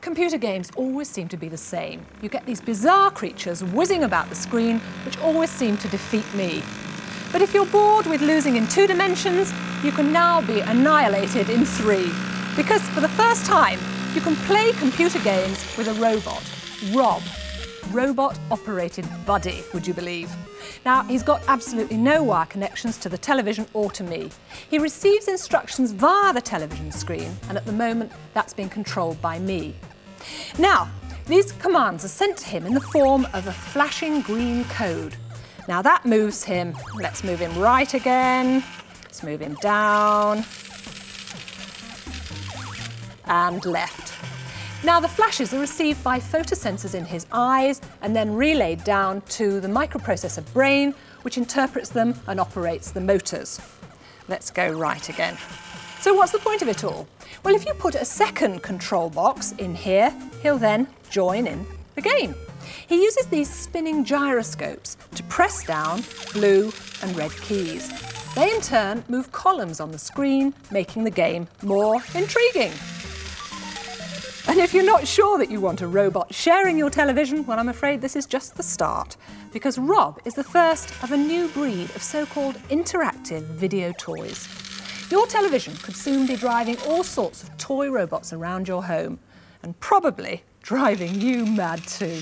Computer games always seem to be the same. You get these bizarre creatures whizzing about the screen, which always seem to defeat me. But if you're bored with losing in 2 dimensions, you can now be annihilated in 3. Because for the first time, you can play computer games with a robot, Rob. Robot Operated Buddy, would you believe? Now, he's got absolutely no wire connections to the television or to me. He receives instructions via the television screen, and at the moment, that's being controlled by me. Now, these commands are sent to him in the form of a flashing green code. Now, that moves him. Let's move him right again. Let's move him down. And left. Now, the flashes are received by photosensors in his eyes and then relayed down to the microprocessor brain, which interprets them and operates the motors. Let's go right again. So what's the point of it all? Well, if you put a second control box in here, he'll then join in the game. He uses these spinning gyroscopes to press down blue and red keys. They, in turn, move columns on the screen, making the game more intriguing. And if you're not sure that you want a robot sharing your television, well, I'm afraid this is just the start, because Rob is the first of a new breed of so-called interactive video toys. Your television could soon be driving all sorts of toy robots around your home, and probably driving you mad too.